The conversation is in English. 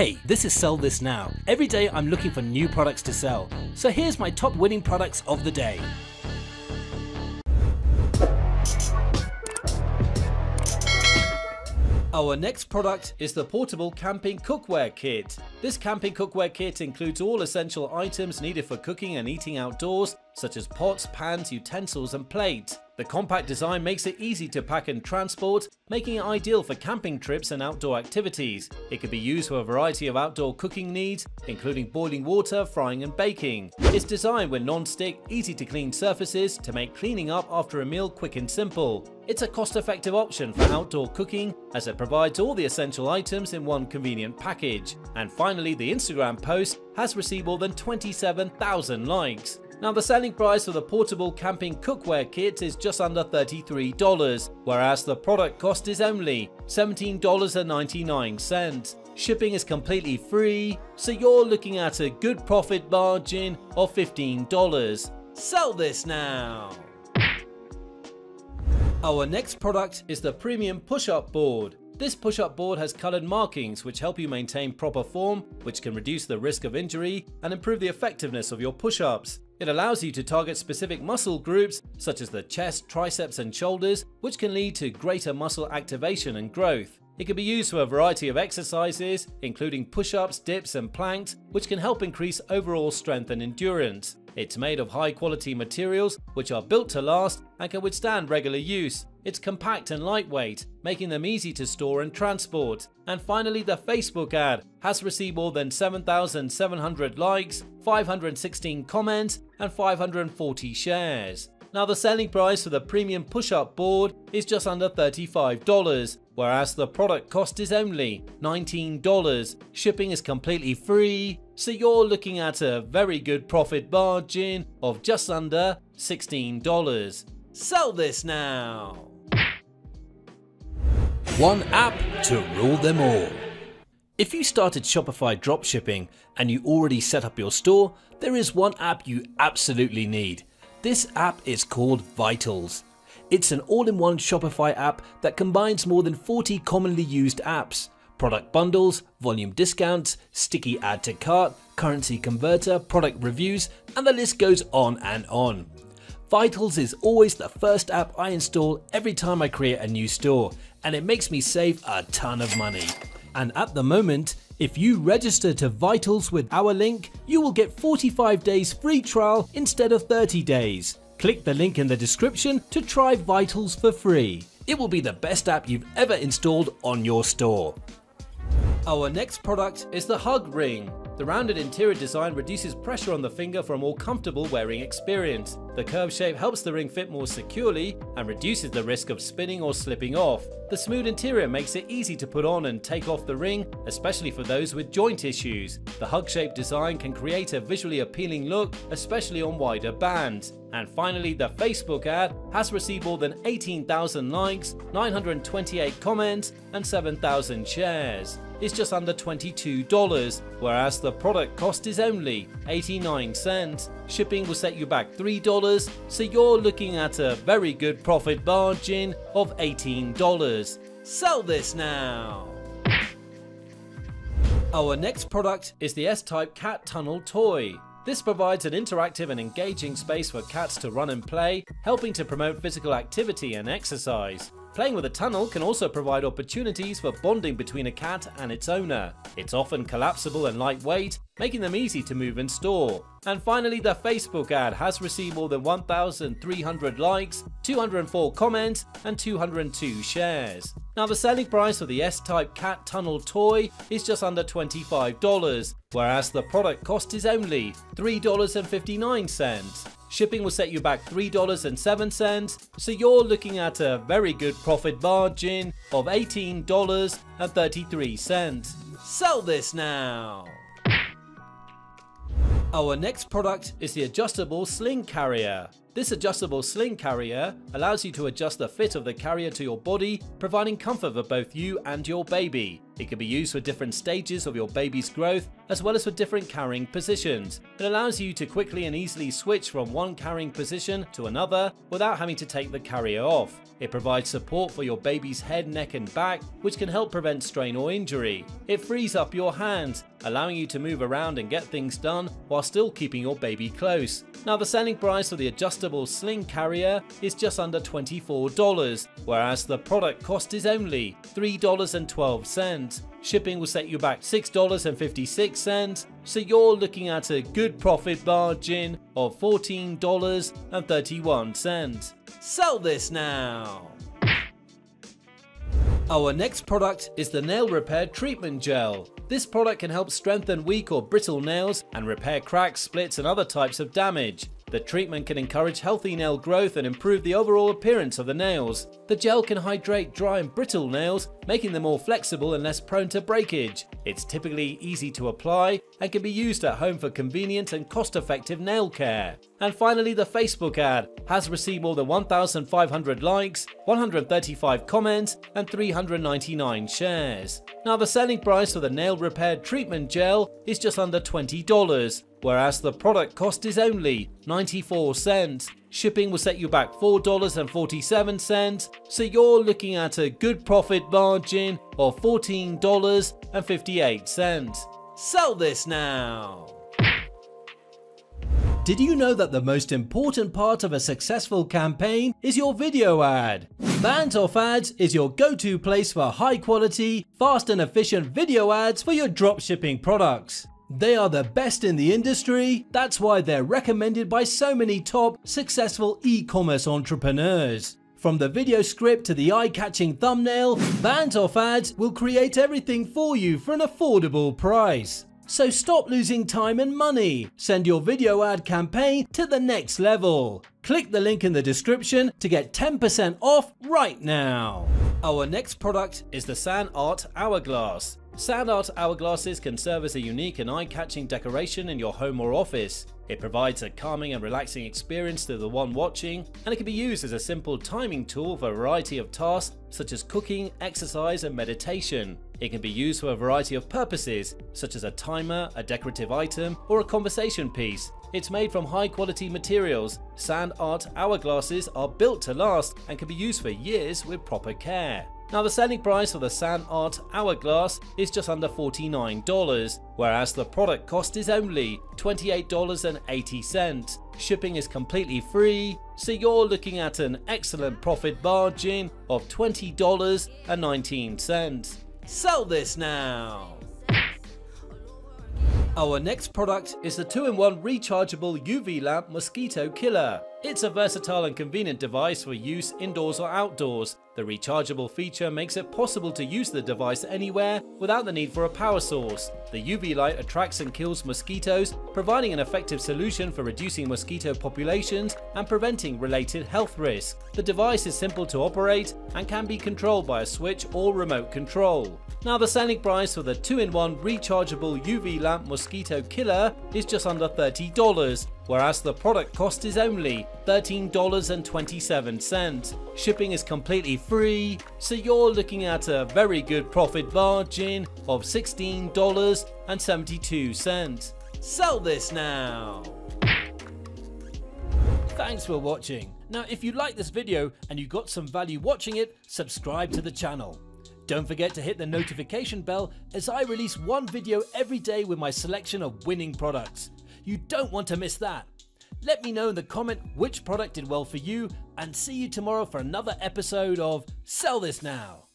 Hey, this is Sell This Now. Every day I'm looking for new products to sell. So here's my top winning products of the day. Our next product is the portable camping cookware kit. This camping cookware kit includes all essential items needed for cooking and eating outdoors, such as pots, pans, utensils and plate. The compact design makes it easy to pack and transport, making it ideal for camping trips and outdoor activities. It can be used for a variety of outdoor cooking needs, including boiling water, frying and baking. It's designed with non-stick, easy to clean surfaces to make cleaning up after a meal quick and simple. It's a cost-effective option for outdoor cooking as it provides all the essential items in one convenient package. And finally, the Instagram post has received more than 27,000 likes. Now, the selling price for the portable camping cookware kit is just under $33, whereas the product cost is only $17.99. Shipping is completely free, so you're looking at a good profit margin of $15. Sell this now! Our next product is the premium push-up board. This push-up board has coloured markings which help you maintain proper form, which can reduce the risk of injury and improve the effectiveness of your push-ups. It allows you to target specific muscle groups such as the chest, triceps and shoulders, which can lead to greater muscle activation and growth. It can be used for a variety of exercises, including push-ups, dips and planks, which can help increase overall strength and endurance. It's made of high-quality materials which are built to last and can withstand regular use. It's compact and lightweight, making them easy to store and transport. And finally, the Facebook ad has received more than 7,700 likes, 516 comments, and 540 shares. Now, the selling price for the premium push-up board is just under $35, whereas the product cost is only $19. Shipping is completely free, so you're looking at a very good profit margin of just under $16. Sell this now! One app to rule them all. If you started Shopify dropshipping and you already set up your store, there is one app you absolutely need. This app is called Vitals. It's an all-in-one Shopify app that combines more than 40 commonly used apps, product bundles, volume discounts, sticky add to cart, currency converter, product reviews, and the list goes on and on. Vitals is always the first app I install every time I create a new store, and it makes me save a ton of money. And at the moment, if you register to Vitals with our link, you will get 45 days free trial instead of 30 days. Click the link in the description to try Vitals for free. It will be the best app you've ever installed on your store. Our next product is the Hug Ring. The rounded interior design reduces pressure on the finger for a more comfortable wearing experience. The curved shape helps the ring fit more securely and reduces the risk of spinning or slipping off. The smooth interior makes it easy to put on and take off the ring, especially for those with joint issues. The hug-shaped design can create a visually appealing look, especially on wider bands. And finally, the Facebook ad has received more than 18,000 likes, 928 comments, and 7,000 shares. It's just under $22, whereas the product cost is only 89 cents. Shipping will set you back $3, so you're looking at a very good profit margin of $18. Sell this now! Our next product is the S-Type Cat Tunnel Toy. This provides an interactive and engaging space for cats to run and play, helping to promote physical activity and exercise. Playing with a tunnel can also provide opportunities for bonding between a cat and its owner. It's often collapsible and lightweight, making them easy to move and store. And finally, the Facebook ad has received more than 1,300 likes, 204 comments, and 202 shares. Now, the selling price for the S-Type Cat Tunnel Toy is just under $25, whereas the product cost is only $3.59. Shipping will set you back $3.07, so you're looking at a very good profit margin of $18.33. Sell this now! Our next product is the adjustable sling carrier. This adjustable sling carrier allows you to adjust the fit of the carrier to your body, providing comfort for both you and your baby. It can be used for different stages of your baby's growth, as well as for different carrying positions. It allows you to quickly and easily switch from one carrying position to another without having to take the carrier off. It provides support for your baby's head, neck and back, which can help prevent strain or injury. It frees up your hands, allowing you to move around and get things done while still keeping your baby close. Now, the selling price of the adjustable sling carrier is just under $24, whereas the product cost is only $3.12. Shipping will set you back $6.56, so you're looking at a good profit margin of $14.31. Sell this now! Our next product is the Nail Repair Treatment Gel. This product can help strengthen weak or brittle nails and repair cracks, splits and other types of damage. The treatment can encourage healthy nail growth and improve the overall appearance of the nails. The gel can hydrate dry and brittle nails, making them more flexible and less prone to breakage. It's typically easy to apply and can be used at home for convenient and cost-effective nail care. And finally, the Facebook ad has received more than 1,500 likes, 135 comments and 399 shares. Now, the selling price for the Nail Repair Treatment Gel is just under $20, whereas the product cost is only $0.94. Shipping will set you back $4.47, so you're looking at a good profit margin of $14.58. Sell this now! Did you know that the most important part of a successful campaign is your video ad? BandsOffAds is your go-to place for high-quality, fast and efficient video ads for your dropshipping products. They are the best in the industry. That's why they're recommended by so many top, successful e-commerce entrepreneurs. From the video script to the eye-catching thumbnail, BandsOffAds will create everything for you for an affordable price. So stop losing time and money. Send your video ad campaign to the next level. Click the link in the description to get 10% off right now. Our next product is the Sand Art Hourglass. Sand Art Hourglasses can serve as a unique and eye-catching decoration in your home or office. It provides a calming and relaxing experience to the one watching, and it can be used as a simple timing tool for a variety of tasks such as cooking, exercise and meditation. It can be used for a variety of purposes, such as a timer, a decorative item, or a conversation piece. It's made from high-quality materials. Sand Art Hourglasses are built to last and can be used for years with proper care. Now, the selling price for the Sand Art Hourglass is just under $49, whereas the product cost is only $28.80. Shipping is completely free, so you're looking at an excellent profit margin of $20.19. Sell this now! Our next product is the 2-in-1 rechargeable UV lamp mosquito killer. It's a versatile and convenient device for use indoors or outdoors. The rechargeable feature makes it possible to use the device anywhere without the need for a power source. The UV light attracts and kills mosquitoes, providing an effective solution for reducing mosquito populations and preventing related health risks. The device is simple to operate and can be controlled by a switch or remote control. Now, the selling price for the 2-in-1 rechargeable UV lamp mosquito killer is just under $30, whereas the product cost is only $13.27. Shipping is completely free, so you're looking at a very good profit margin of $16.72. Sell this now! Thanks for watching. Now, if you like this video and you got some value watching it, subscribe to the channel. Don't forget to hit the notification bell, as I release one video every day with my selection of winning products. You don't want to miss that. Let me know in the comment which product did well for you, and see you tomorrow for another episode of Sell This Now.